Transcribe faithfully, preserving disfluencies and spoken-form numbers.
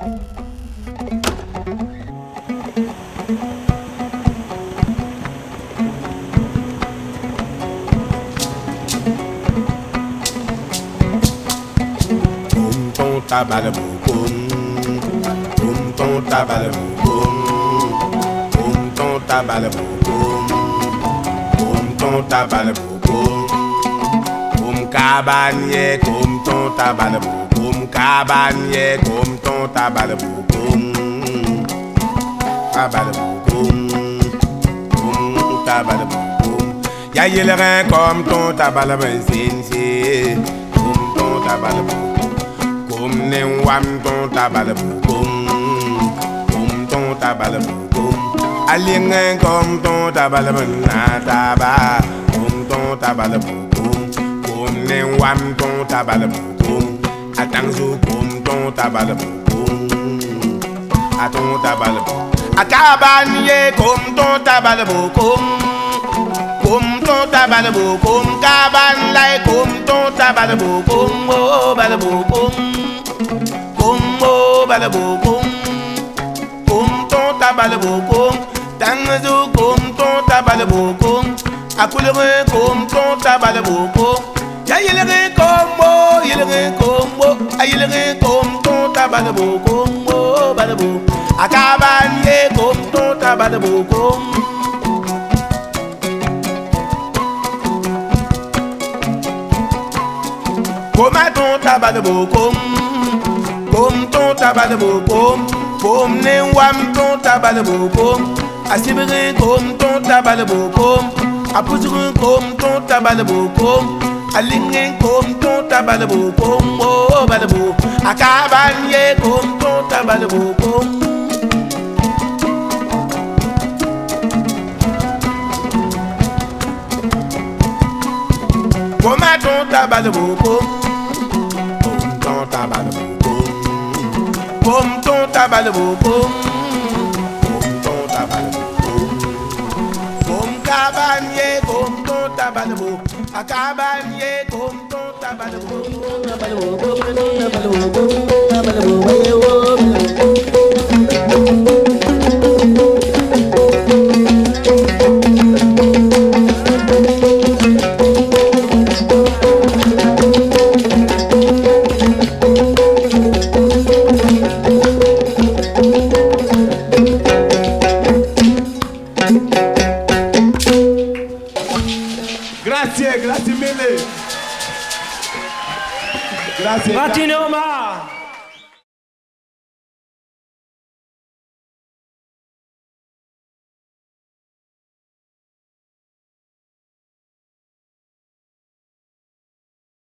Tabal boum, boum ton tabal boum, boum ton tabal boum, boum ton tabal boum, boum cabanier, boum ton tabal boum, cabanier, boum ton tabal boum, tabal boum, boum tabal boum, y'a eu le rein comme ton tabal benzine, boum ton tabal boum. Koom ne wam ton tabal boum, koom ton tabal boum. Alien koom ton tabal na taba, koom ton tabal boum. Koom ne wam ton tabal boum, atangzu koom ton tabal boum. Aton tabal boum, akabanye koom ton tabal boum, koom ton tabal boum. Kaban like koom ton tabal boum, oh tabal boum. Bala boum, boum ton tabal boum, tangzo boum ton tabal boum, akulere boum ton tabal boum, ya yelere combo, yelere combo, a yelere boum ton tabal boum, oh bala boum, akabanye boum ton tabal boum. Koma ton tabal boum. Koom ton tabal boum, koom ne wam ton tabal boum, asibere koom ton tabal boum, apuzure koom ton tabal boum, alingen koom ton tabal boum, oh bal boum, akabanye koom ton tabal boum. Koma ton tabal boum, koom ton tabal boum. Boum ton tabal boum, boum ton tabal boum, boum cabanier boum ton tabal boum, a cabanier boum ton tabal boum.